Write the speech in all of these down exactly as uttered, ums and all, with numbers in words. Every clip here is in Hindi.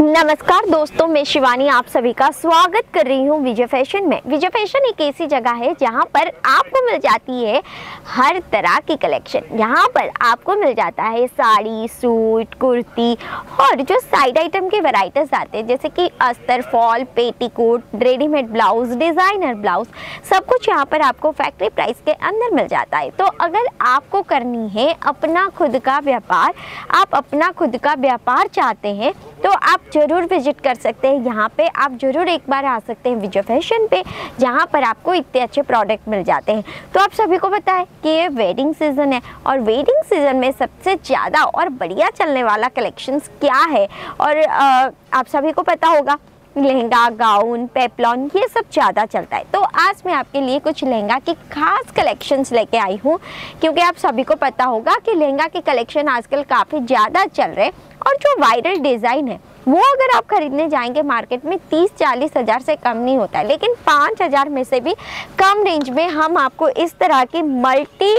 नमस्कार दोस्तों, मैं शिवानी आप सभी का स्वागत कर रही हूँ विजय फैशन में। विजय फैशन एक ऐसी जगह है जहाँ पर आपको मिल जाती है हर तरह की कलेक्शन। यहाँ पर आपको मिल जाता है साड़ी, सूट, कुर्ती और जो साइड आइटम के वैराइटीज आते हैं जैसे कि अस्तर, fall, petticoat, readymade blouse, designer blouse, सब कुछ यहाँ पर आपको फैक्ट्री प्राइस के अंदर मिल जाता है। तो अगर आपको करनी है अपना खुद का व्यापार, आप अपना खुद का व्यापार चाहते हैं तो आप ज़रूर विजिट कर सकते हैं। यहाँ पे आप ज़रूर एक बार आ सकते हैं विजय फैशन पे, जहाँ पर आपको इतने अच्छे प्रोडक्ट मिल जाते हैं। तो आप सभी को पता है कि ये वेडिंग सीज़न है और वेडिंग सीज़न में सबसे ज़्यादा और बढ़िया चलने वाला कलेक्शंस क्या है, और आ, आप सभी को पता होगा लहंगा, गाउन, पेपलॉन, ये सब ज़्यादा चलता है। तो आज मैं आपके लिए कुछ लहंगा की खास कलेक्शंस लेके आई हूँ, क्योंकि आप सभी को पता होगा कि लहंगा के कलेक्शन आजकल काफ़ी ज़्यादा चल रहे हैं और जो वायरल डिज़ाइन है वो अगर आप खरीदने जाएंगे मार्केट में तीस चालीस हज़ार से कम नहीं होता है, लेकिन पाँच हज़ार में से भी कम रेंज में हम आपको इस तरह की मल्टी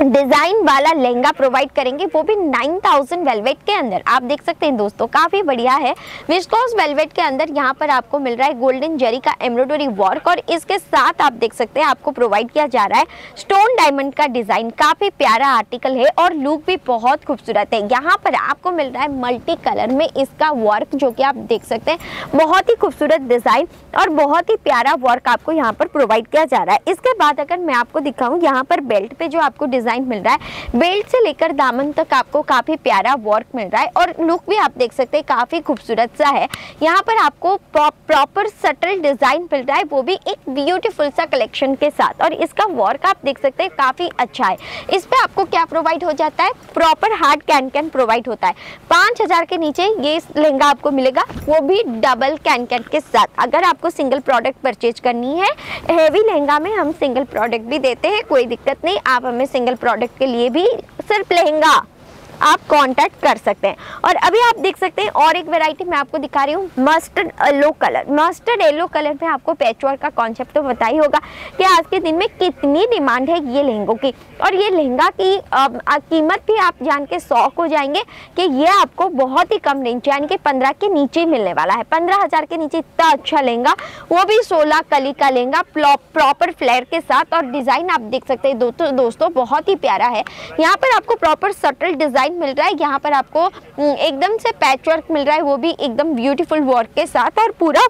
डिज़ाइन वाला लहंगा प्रोवाइड करेंगे, वो भी नौ हज़ार वेलवेट के अंदर। आप देख सकते हैं दोस्तों, काफ़ी बढ़िया है विस्कोस वेलवेट के अंदर। यहाँ पर आपको मिल रहा है गोल्डन जरी का एम्ब्रॉयडरी वर्क और इसके साथ आप देख सकते हैं आपको प्रोवाइड किया जा रहा है स्टोन डायमंड का डिज़ाइन। काफ़ी प्यारा आर्टिकल है और लुक भी बहुत खूबसूरत है। यहाँ पर आपको मिल रहा है मल्टी कलर में इसका वर्क, जो कि आप देख सकते हैं बहुत ही खूबसूरत डिज़ाइन और बहुत ही प्यारा वर्क आपको यहाँ पर प्रोवाइड किया जा रहा है। इसके बाद अगर मैं आपको दिखाऊँ, यहाँ पर बेल्ट पर जो आपको डिजाइन मिल रहा है, बेल्ट से लेकर दामन तक आपको काफी प्यारा वर्क मिल रहा है और लुक भी आप देख सकते हैं काफी खूबसूरत सा है। यहाँ पर आपको प्रॉपर सटल डिजाइन मिल रहा है, वो भी एक ब्यूटीफुल सा कलेक्शन के साथ, और इसका वर्क आप देख सकते हैं काफी अच्छा है। इस पे आपको क्या प्रोवाइड हो जाता है, proper hard can can provide होता है। पांच हजार के नीचे ये लहंगा आपको मिलेगा, वो भी डबल कैन कैन के साथ। अगर आपको सिंगल प्रोडक्ट परचेज करनी है, हैवी लहंगा में हम सिंगल प्रोडक्ट भी देते हैं, कोई दिक्कत नहीं। आप हमें सिंगल प्रोडक्ट के लिए भी सिर्फ लहंगा आप कांटेक्ट कर सकते हैं। और अभी आप देख सकते हैं और एक वैरायटी मैं आपको दिखा रही हूँ, mustard yellow colour. Mustard yellow colour में आपको पैचवर्क का कॉन्सेप्ट तो पता ही होगा कि आज के दिन में कितनी डिमांड है ये लहंगों की, और ये लहंगा की आ, आ, कीमत भी आप जान के शौक हो जाएंगे कि ये आपको बहुत ही कम रेंज यानी कि पंद्रह के नीचे मिलने वाला है। पंद्रह हज़ार के नीचे इतना अच्छा लहंगा, वो भी सोलह कली का लहंगा प्रॉपर फ्लेयर के साथ, और डिज़ाइन आप देख सकते हैं दो, दोस्तों बहुत ही प्यारा है। यहाँ पर आपको प्रॉपर सटल डिज़ाइन मिल रहा है, यहाँ पर आपको एकदम से पैचवर्क मिल रहा है, वो भी एकदम ब्यूटीफुल वर्क के साथ, और पूरा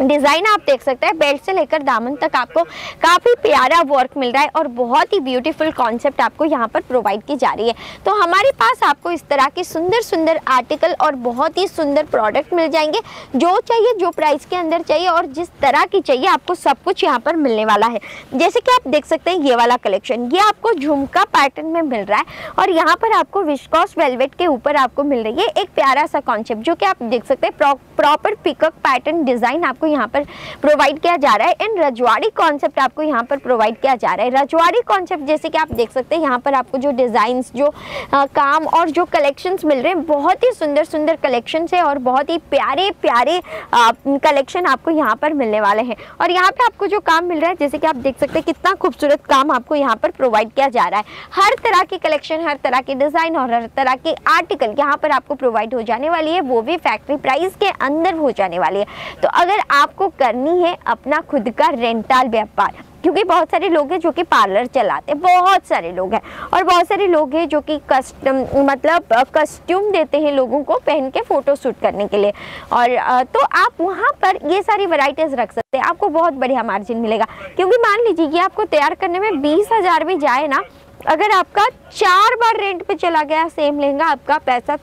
डिज़ाइन आप देख सकते हैं बेल्ट से लेकर दामन तक आपको काफ़ी प्यारा वर्क मिल रहा है और बहुत ही ब्यूटीफुल कॉन्सेप्ट आपको यहाँ पर प्रोवाइड की जा रही है। तो हमारे पास आपको इस तरह के सुंदर सुंदर आर्टिकल और बहुत ही सुंदर प्रोडक्ट मिल जाएंगे, जो चाहिए, जो प्राइस के अंदर चाहिए और जिस तरह की चाहिए आपको सब कुछ यहाँ पर मिलने वाला है। जैसे कि आप देख सकते हैं ये वाला कलेक्शन, ये आपको झुमका पैटर्न में मिल रहा है और यहाँ पर आपको विस्कॉस वेलवेट के ऊपर आपको मिल रही है एक प्यारा सा कॉन्सेप्ट, जो कि आप देख सकते हैं प्रॉपर पिकअप पैटर्न डिज़ाइन आपको यहाँ पर प्रोवाइड किया जा रहा है। एंड रजवाड़ी कॉन्सेप्ट आपको यहाँ पर प्रोवाइड किया जा रहा है। रजवाड़ी कॉन्सेप्ट जैसे कि आप देख सकते हैं यहाँ पर आपको जो डिजाइंस, जो आ, काम और जो कलेक्शंस मिल रहे हैं, बहुत ही सुंदर सुंदर कलेक्शंस है और बहुत ही प्यारे प्यारे आ, कलेक्शन आपको यहाँ पर मिलने वाले हैं। और यहाँ पर आपको जो काम मिल रहा है, जैसे कि आप देख सकते हैं कितना खूबसूरत काम आपको यहाँ पर प्रोवाइड किया जा रहा है। हर तरह के कलेक्शन, हर तरह के डिजाइन और हर तरह के आर्टिकल यहाँ पर आपको प्रोवाइड हो जाने वाली है, वो भी फैक्ट्री प्राइस के अंदर हो जाने वाली है। तो अगर आपको करनी है अपना खुद का रेंटल व्यापार, क्योंकि बहुत सारे लोग हैं जो कि पार्लर चलाते हैं, बहुत सारे लोग हैं, और बहुत सारे लोग हैं जो कि कस्टम मतलब कस्ट्यूम देते हैं लोगों को पहन के फ़ोटो शूट करने के लिए, और तो आप वहाँ पर ये सारी वैरायटीज रख सकते हैं, आपको बहुत बढ़िया मार्जिन मिलेगा। क्योंकि मान लीजिए ये आपको तैयार करने में बीस हज़ार भी जाए ना, अगर आपका चार बार रेंट पे चला गया सेम लहंगा, आपका पैसा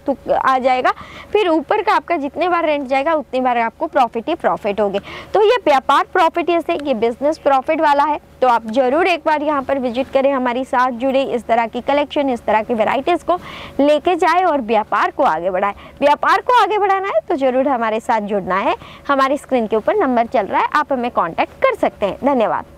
आ जाएगा, फिर ऊपर का आपका जितने बार रेंट जाएगा उतनी बार आपको प्रॉफिट ही प्रॉफिट होगी। तो ये व्यापार प्रॉफिट से, ये बिजनेस प्रॉफिट वाला है। तो आप ज़रूर एक बार यहाँ पर विजिट करें, हमारे साथ जुड़े, इस तरह की कलेक्शन, इस तरह की वेराइटीज़ को लेके जाए और व्यापार को आगे बढ़ाए। व्यापार को आगे बढ़ाना है तो ज़रूर हमारे साथ जुड़ना है। हमारी स्क्रीन के ऊपर नंबर चल रहा है, आप हमें कॉन्टैक्ट कर सकते हैं। धन्यवाद।